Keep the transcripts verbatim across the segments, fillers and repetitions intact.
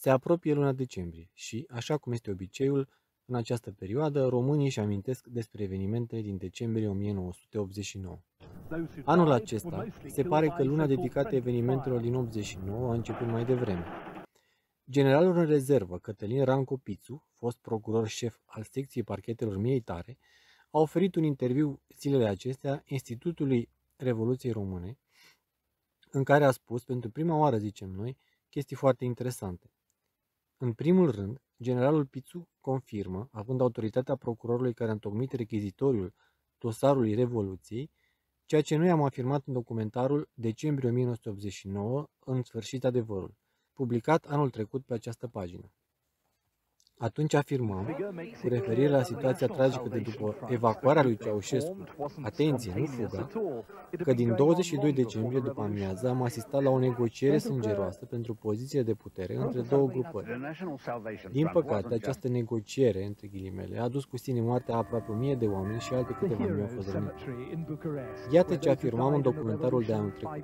Se apropie luna decembrie și, așa cum este obiceiul, în această perioadă, românii își amintesc despre evenimentele din decembrie o mie nouă sute optzeci și nouă. Anul acesta, se pare că luna dedicată evenimentelor din optzeci și nouă a început mai devreme. Generalul în rezervă, Cătălin Rancu Pițu, fost procuror șef al secției parchetelor militare, a oferit un interviu zilele acestea Institutului Revoluției Române, în care a spus, pentru prima oară, zicem noi, chestii foarte interesante. În primul rând, generalul Pițu confirmă, având autoritatea procurorului care a întocmit rechizitoriul dosarului Revoluției, ceea ce noi am afirmat în documentarul Decembrie o mie nouă sute optzeci și nouă, În sfârșit adevărul, publicat anul trecut pe această pagină. Atunci afirmam, cu referire la situația tragică de după evacuarea lui Ceaușescu, atenție, nu fuga, că din douăzeci și doi decembrie după amiază am asistat la o negociere sângeroasă pentru poziție de putere între două grupări. Din păcate, această negociere, între ghilimele, a dus cu sine moartea a aproape o mie de oameni și alte câteva mii au fost răniți. Iată ce afirmam în documentarul de anul trecut.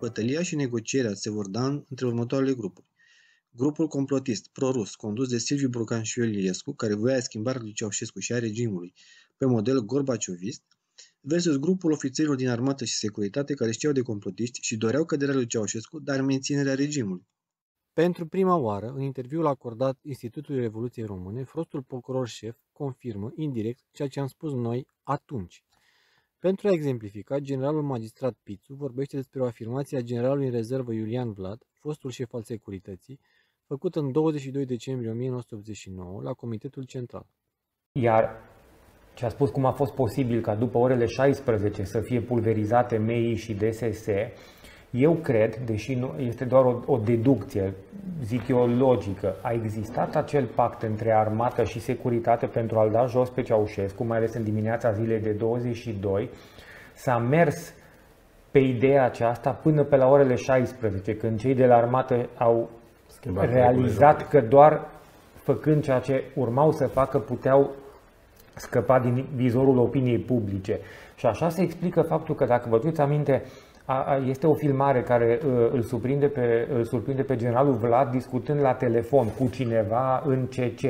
Bătălia și negocierea se vor da între următoarele grupuri. Grupul complotist, prorus, condus de Silviu Brucan și Ion Iliescu, care voia schimbarea lui Ceaușescu și a regimului pe model gorbaciovist, versus grupul ofițerilor din armată și securitate care știau de complotiști și doreau căderea lui Ceaușescu, dar menținerea regimului. Pentru prima oară, în interviul acordat Institutului Revoluției Române, fostul procuror șef confirmă indirect ceea ce am spus noi atunci. Pentru a exemplifica, generalul magistrat Pițu vorbește despre o afirmație a generalului în rezervă Iulian Vlad, fostul șef al securității, făcută în douăzeci și doi decembrie o mie nouă sute optzeci și nouă la Comitetul Central. Iar ce a spus cum a fost posibil ca după orele șaisprezece să fie pulverizate M I și D S S, eu cred, deși nu, este doar o, o deducție, zic eu, logică, a existat acel pact între armată și securitate pentru a-l da jos pe Ceaușescu, mai ales în dimineața zilei de douăzeci și doi, s-a mers pe ideea aceasta până pe la orele șaisprezece, când cei de la armată au schimbat realizat că doar făcând ceea ce urmau să facă puteau scăpa din vizorul opiniei publice. Și așa se explică faptul că, dacă vă duceți aminte, a, a, este o filmare care uh, îl, surprinde pe, îl surprinde pe generalul Vlad discutând la telefon cu cineva în C C.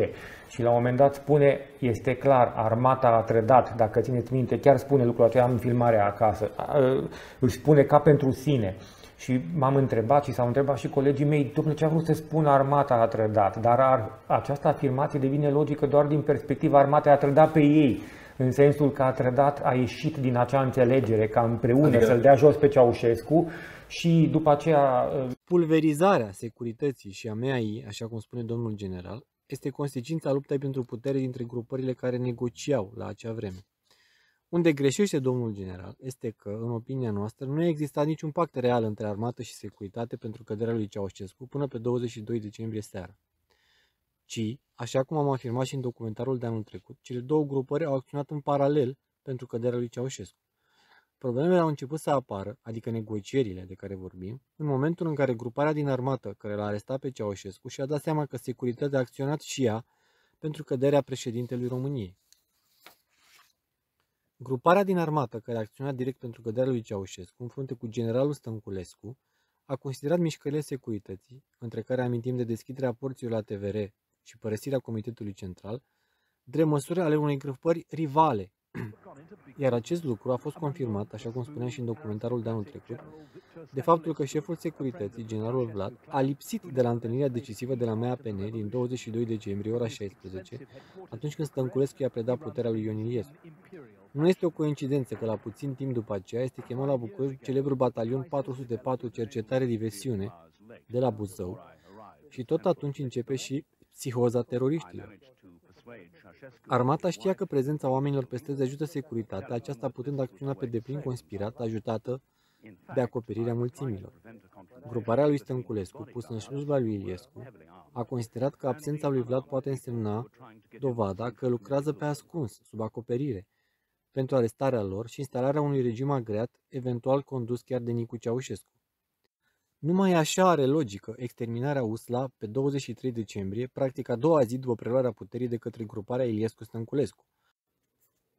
Și la un moment dat spune, este clar, armata a trădat, dacă țineți minte, chiar spune lucrul acela în filmarea acasă, uh, își spune ca pentru sine. Și m-am întrebat și s-au întrebat și colegii mei, dom'le, ce a vrut să spună armata a trădat? Dar ar, această afirmație devine logică doar din perspectiva armatei a trădat pe ei, în sensul că a trădat, a ieșit din acea înțelegere ca împreună adică... să-l dea jos pe Ceaușescu și după aceea... Pulverizarea securității și a M A I, așa cum spune domnul general, este consecința luptei pentru putere dintre grupările care negociau la acea vreme. Unde greșește domnul general este că, în opinia noastră, nu a existat niciun pact real între armată și securitate pentru căderea lui Ceaușescu până pe douăzeci și doi decembrie seara, ci, așa cum am afirmat și în documentarul de anul trecut, cele două grupări au acționat în paralel pentru căderea lui Ceaușescu. Problemele au început să apară, adică negocierile de care vorbim, în momentul în care gruparea din armată care l-a arestat pe Ceaușescu și-a dat seama că securitatea a acționat și ea pentru căderea președintelui României. Gruparea din armată care a acționat direct pentru căderea lui Ceaușescu, în frunte cu generalul Stănculescu, a considerat mișcările securității, între care amintim de deschiderea porților la T V R și părăsirea Comitetului Central, drept măsuri ale unei grupări rivale. Iar acest lucru a fost confirmat, așa cum spuneam și în documentarul de anul trecut, de faptul că șeful securității, generalul Vlad, a lipsit de la întâlnirea decisivă de la M A P N din douăzeci și doi decembrie, ora șaisprezece, atunci când Stănculescu i-a predat puterea lui Ion Iliescu. Nu este o coincidență că la puțin timp după aceea este chemat la București celebrul Batalion patru sute patru Cercetare-Diversiune de la Buzău și tot atunci începe și psihoza teroriștilor. Armata știa că prezența oamenilor pe străzi ajută securitatea, aceasta putând acționa pe deplin conspirată, ajutată de acoperirea mulțimilor. Gruparea lui Stănculescu, pusă în slujba lui Iliescu, a considerat că absența lui Vlad poate însemna dovada că lucrează pe ascuns, sub acoperire, pentru arestarea lor și instalarea unui regim agreat, eventual condus chiar de Nicu Ceaușescu. Numai așa are logică exterminarea U S L A pe douăzeci și trei decembrie, practic a doua zi după preluarea puterii de către gruparea Iliescu-Stănculescu.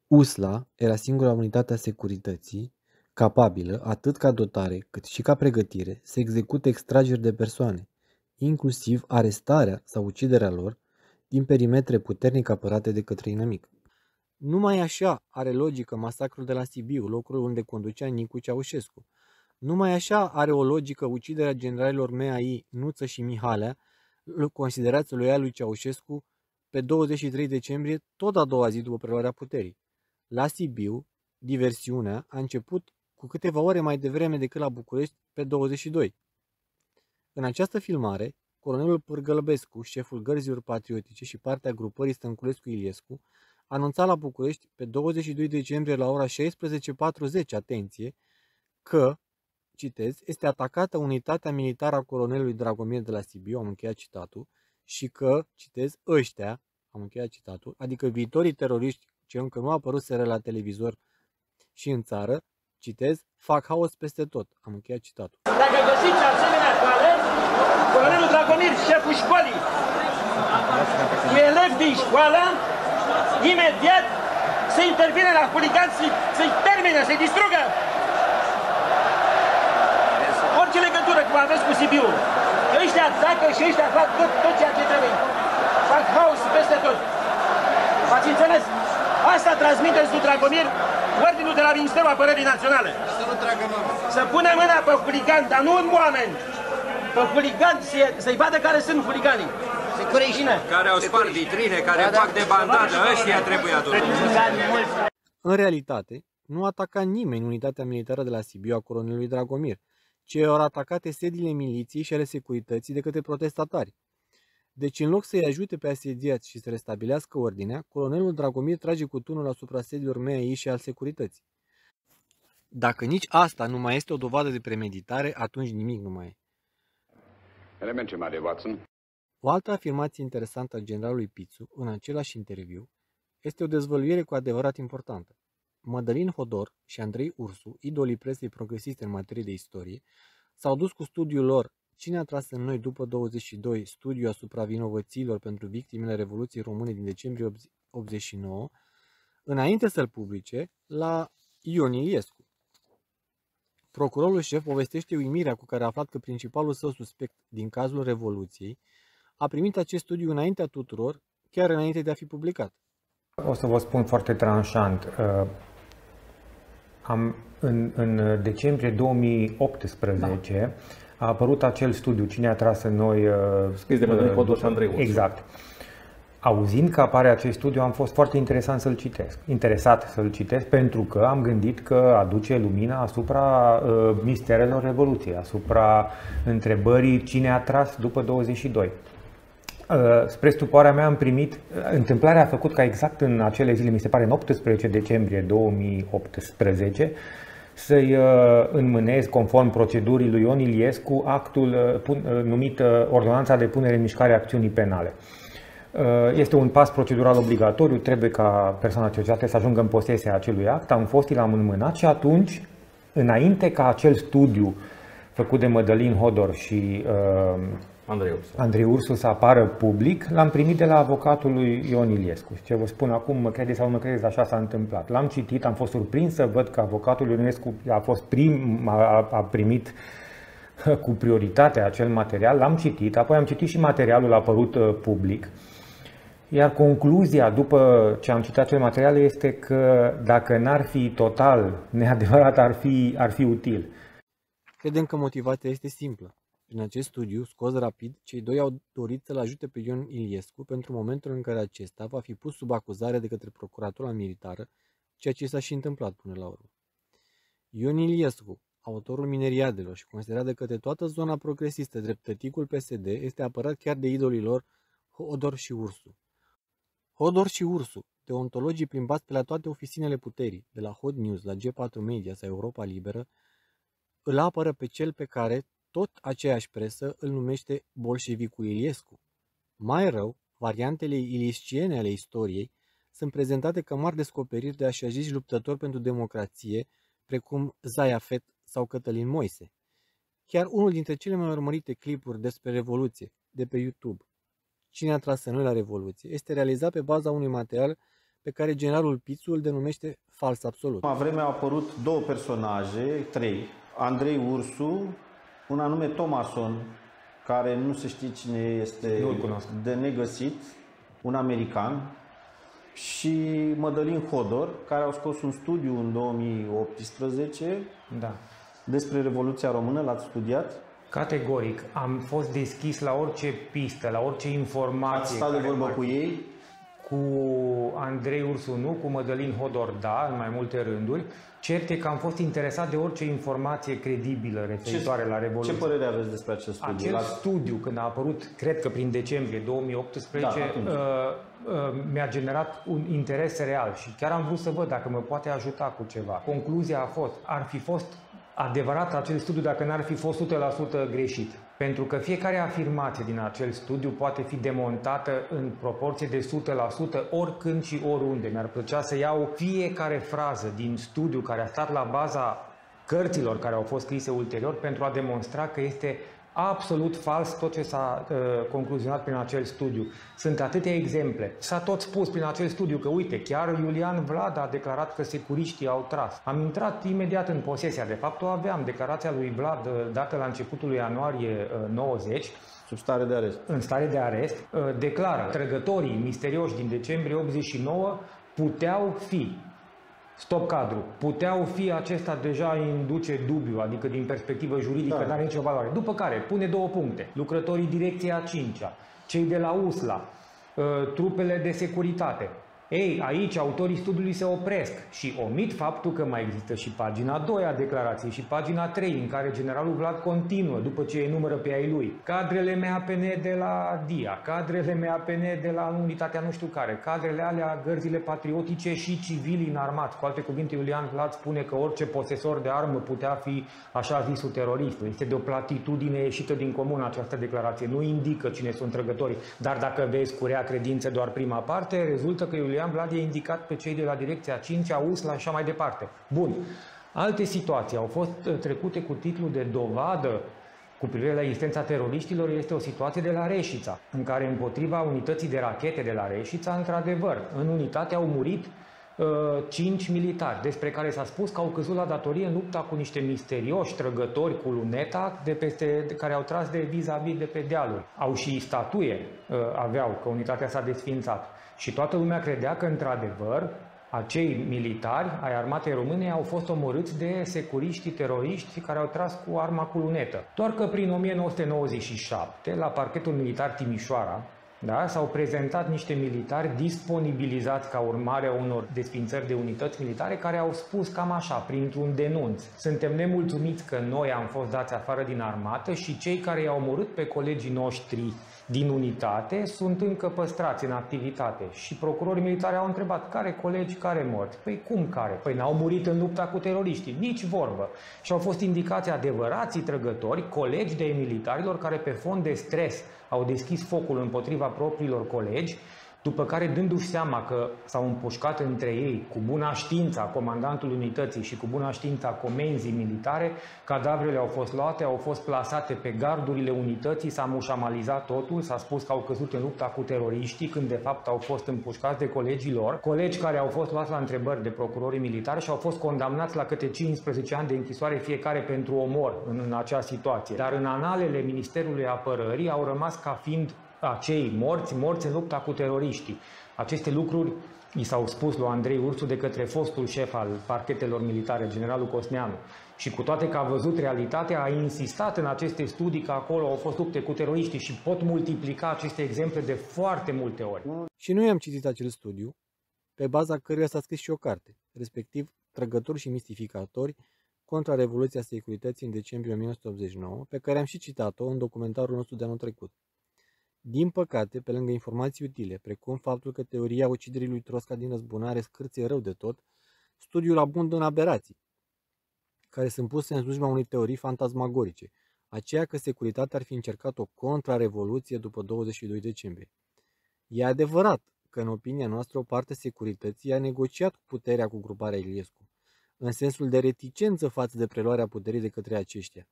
U S L A era singura unitate a securității capabilă, atât ca dotare cât și ca pregătire, să execute extrageri de persoane, inclusiv arestarea sau uciderea lor din perimetre puternic apărate de către inamic. Numai așa are logică masacrul de la Sibiu, locul unde conducea Nicu Ceaușescu. Numai așa are o logică uciderea generalilor M A I, Nuță și Mihalea, considerați loia lui Ceaușescu, pe douăzeci și trei decembrie, tot a doua zi după preluarea puterii. La Sibiu, diversiunea a început cu câteva ore mai devreme decât la București, pe douăzeci și doi. În această filmare, colonelul Pîrcălăbescu, șeful gărzilor patriotice și partea grupării Stănculescu-Iliescu, anunța la București pe douăzeci și doi decembrie la ora șaisprezece patruzeci, atenție, că, citez, este atacată unitatea militară a colonelului Dragomir de la Sibiu, am încheiat citatul, și că, citez, ăștia, am încheiat citatul, adică viitorii teroriști ce încă nu apăruseră la televizor și în țară, citez, fac haos peste tot, am încheiat citatul. Dacă găsiți asemenea cale, colonelul Dragomir, șeful școlii, cu elevi din școală, imediat se intervine la huligan, să-i termine, să-i distrugă orice legătură, cum aveți cu Sibiu. Ăștia atacă și ăștia fac tot, tot ceea ce trebuie. Fac haos peste tot. Ați înțeles? Asta transmiteți lui Dragomir ordinul de la Ministerul Apărării Naționale. Să nu tragă mâna. Să pună mâna pe huligan, dar nu în oameni. Pe huligan, să-i vadă care sunt huliganii. Care au spart vitrine, care da, da. fac de bandadă, ăștia trebuie aduși. În realitate, nu ataca nimeni unitatea militară de la Sibiu a colonelului Dragomir, ci au atacate sediile miliției și ale securității de către protestatari. Deci, în loc să-i ajute pe asediați și să restabilească ordinea, colonelul Dragomir trage cu tunul asupra sediilor M A I și al securității. Dacă nici asta nu mai este o dovadă de premeditare, atunci nimic nu mai e. Element ce mare, Watson. O altă afirmație interesantă a generalului Pițu, în același interviu, este o dezvăluire cu adevărat importantă. Mădălin Hodor și Andrei Ursu, idolii presei progresiste în materie de istorie, s-au dus cu studiul lor Cine a tras în noi după douăzeci și doi, studiu asupra vinovăților pentru victimele Revoluției Române din decembrie optzeci și nouă, înainte să-l publice, la Ion Iliescu. Procurorul șef povestește uimirea cu care a aflat că principalul său suspect din cazul Revoluției a primit acest studiu înaintea tuturor, chiar înainte de a fi publicat. O să vă spun foarte tranșant. Am, în, în decembrie două mii optsprezece da. a apărut acel studiu, Cine a tras în noi... Scris de Mădălin Hodor și Andrei Ursu. Exact. Auzind că apare acest studiu, am fost foarte interesant să-l citesc, interesat să-l citesc, pentru că am gândit că aduce lumina asupra uh, misterelor Revoluției, asupra întrebării cine a tras după douăzeci și doi. Spre stupoarea mea am primit, întâmplarea a făcut ca exact în acele zile, mi se pare în optsprezece decembrie două mii optsprezece, să-i înmânez, conform procedurii lui Ion Iliescu, actul numit Ordonanța de punere în mișcare a acțiunii penale. Este un pas procedural obligatoriu, trebuie ca persoana cercetată să ajungă în posesia acelui act, am fost, l-am înmânat și atunci, înainte ca acel studiu făcut de Mădălin Hodor și Andrei Ursu. Andrei Ursu să apară public, l-am primit de la avocatul lui Ion Iliescu. Ce vă spun acum, mă credeți sau mă credeți, așa s-a întâmplat. L-am citit, am fost surprins să văd că avocatul Ion Iliescu a, fost prim, a, a primit cu prioritate acel material. L-am citit, apoi am citit și materialul apărut public. Iar concluzia după ce am citit acel material este că dacă n-ar fi total neadevărat, ar fi, ar fi util. Credem că motivația este simplă. Prin acest studiu, scos rapid, cei doi au dorit să-l ajute pe Ion Iliescu pentru momentul în care acesta va fi pus sub acuzare de către procuratura militară, ceea ce s-a și întâmplat până la urmă. Ion Iliescu, autorul mineriadelor și considerat de către toată zona progresistă drept tăticul P S D, este apărat chiar de idolii lor Hodor și Ursu. Hodor și Ursu, deontologii plimbați pe la toate oficinele puterii, de la Hot News, la G patru Media sau Europa Liberă, îl apără pe cel pe care tot aceeași presă îl numește bolșevicul Iliescu. Mai rău, variantele iliesciene ale istoriei sunt prezentate ca mari descoperiri de așajiști luptători pentru democrație, precum Zaiafet sau Cătălin Moise. Chiar unul dintre cele mai urmărite clipuri despre Revoluție, de pe YouTube, Cine a tras în noi la Revoluție, este realizat pe baza unui material pe care generalul Pițu îl denumește fals absolut. La vreme au apărut două personaje, trei, Andrei Ursu, un anume Thomason, care nu se știe cine este, de negăsit, un american, și Mădălin Hodor, care au scos un studiu în două mii optsprezece, da, despre Revoluția Română. L-ați studiat? Categoric. Am fost deschis la orice pistă, la orice informație. Ați stat de vorbă cu ei? Cu Andrei Ursu nu, cu Mădălin Hodor da, în mai multe rânduri. Cert e că am fost interesat de orice informație credibilă referitoare ce, la Revoluție. Ce părere aveți despre acest studiu? Acel la... studiu, când a apărut, cred că prin decembrie două mii optsprezece, da, uh, uh, mi-a generat un interes real și chiar am vrut să văd dacă mă poate ajuta cu ceva. Concluzia a fost, ar fi fost adevărat acel studiu dacă n-ar fi fost o sută la sută greșit. Pentru că fiecare afirmație din acel studiu poate fi demontată în proporție de o sută la sută oricând și oriunde. Mi-ar plăcea să iau fiecare frază din studiu care a stat la baza cărților care au fost scrise ulterior pentru a demonstra că este absolut fals tot ce s-a uh, concluzionat prin acel studiu. Sunt atâtea exemple. S-a tot spus prin acel studiu că, uite, chiar Iulian Vlad a declarat că securiștii au tras. Am intrat imediat în posesia. De fapt, o aveam, declarația lui Vlad, dată la începutul lui ianuarie uh, nouăzeci. Sub stare de arest. În stare de arest. Uh, declară, trăgătorii misterioși din decembrie optzeci și nouă puteau fi. Stop cadru. Puteau fi, acesta deja induce dubiu, adică din perspectivă juridică, da, n-are nicio valoare. După care pune două puncte. Lucrătorii direcției a cincea, cei de la U S L A, trupele de securitate. Ei, aici autorii studiului se opresc și omit faptul că mai există și pagina doi a declarației și pagina trei în care generalul Vlad continuă după ce enumără pe ai lui cadrele M A P N de la D I A, cadrele M A P N de la unitatea nu știu care, cadrele alea, gărzile patriotice și civilii înarmați. Cu alte cuvinte, Iulian Vlad spune că orice posesor de armă putea fi așa zisul terorist. Este de o platitudine ieșită din comun această declarație. Nu indică cine sunt trăgătorii, dar dacă vezi cu rea credință doar prima parte, rezultă că Iulian Vlad i-a indicat pe cei de la direcția a cincea, U S L A și așa mai departe. Bun. Alte situații au fost trecute cu titlul de dovadă cu privire la existența teroriștilor. Este o situație de la Reșița, în care împotriva unității de rachete de la Reșița, într-adevăr, în unitate au murit uh, cinci militari, despre care s-a spus că au căzut la datorie în lupta cu niște misterioși trăgători cu luneta de peste, care au tras de vis-a-vis de pe dealuri. Au și statuie, uh, aveau, că unitatea s-a desființat. Și toată lumea credea că, într-adevăr, acei militari ai armatei române au fost omorâți de securiștii teroriști care au tras cu arma cu lunetă. Doar că prin o mie nouă sute nouăzeci și șapte, la parchetul militar Timișoara, da, s-au prezentat niște militari disponibilizați ca urmare a unor desființări de unități militare care au spus cam așa, printr-un denunț. Suntem nemulțumiți că noi am fost dați afară din armată și cei care i-au omorât pe colegii noștri din unitate sunt încă păstrați în activitate. Și procurorii militari au întrebat, care colegi, care morți? Păi cum care? Păi n-au murit în lupta cu teroriștii, nici vorbă. Și au fost indicați adevărații trăgători, colegi de militarilor care pe fond de stres au deschis focul împotriva propriilor colegi, după care, dându-și seama că s-au împușcat între ei cu buna știință a comandantului unității și cu buna știință a comenzii militare, cadavrele au fost luate, au fost plasate pe gardurile unității, s-a mușamalizat totul, s-a spus că au căzut în lupta cu teroriștii, când de fapt au fost împușcați de colegii lor, colegi care au fost luați la întrebări de procurorii militari și au fost condamnați la câte cincisprezece ani de închisoare fiecare pentru omor în, în acea situație. Dar în analele Ministerului Apărării au rămas ca fiind acei morți, morți în lupta cu teroriștii. Aceste lucruri i s-au spus lui Andrei Ursu de către fostul șef al parchetelor militare, generalul Cosneanu. Și cu toate că a văzut realitatea, a insistat în aceste studii că acolo au fost lupte cu teroriștii și pot multiplica aceste exemple de foarte multe ori. Și noi am citit acel studiu, pe baza căruia s-a scris și o carte, respectiv Trăgători și mistificatori, contra Revoluția Securității în decembrie o mie nouă sute optzeci și nouă, pe care am și citat-o în documentarul nostru de anul trecut. Din păcate, pe lângă informații utile, precum faptul că teoria uciderii lui Trosca din răzbunare scârție rău de tot, studiul abundă în aberații, care sunt puse în slujba unei teorii fantasmagorice, aceea că securitatea ar fi încercat o contrarevoluție după douăzeci și doi decembrie. E adevărat că, în opinia noastră, o parte securității a negociat cu puterea cu gruparea Iliescu, în sensul de reticență față de preluarea puterii de către aceștia,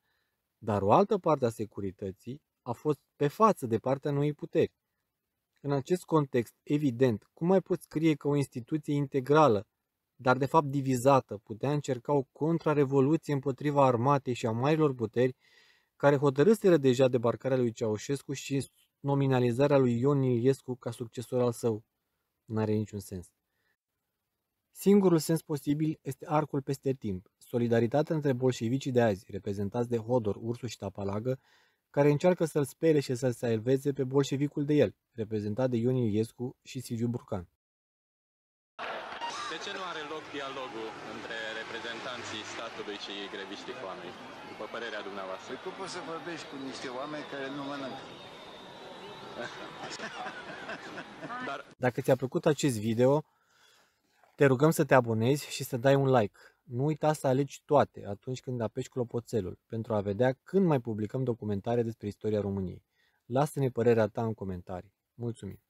dar o altă parte a securității a fost pe față de partea noii puteri. În acest context, evident, cum mai poți scrie că o instituție integrală, dar de fapt divizată, putea încerca o contrarevoluție împotriva armatei și a marilor puteri care hotărâseră deja debarcarea lui Ceaușescu și nominalizarea lui Ion Iliescu ca succesor al său. N-are niciun sens. Singurul sens posibil este arcul peste timp, solidaritatea între bolșevicii de azi, reprezentați de Hodor, Ursu și Tapalagă, care încearcă să-l spere și să-l salveze pe bolșevicul de el, reprezentat de Ion Iliescu și Silviu Brucan. De ce nu are loc dialogul între reprezentanții statului și greviștii cu oameni, după părerea dumneavoastră? Păi cum poți să vorbești cu niște oameni care nu mănâncă? Dar... Dacă ți-a plăcut acest video, te rugăm să te abonezi și să dai un like. Nu uita să alegi toate atunci când apeși clopoțelul, pentru a vedea când mai publicăm documentare despre istoria României. Lasă-ne părerea ta în comentarii. Mulțumim!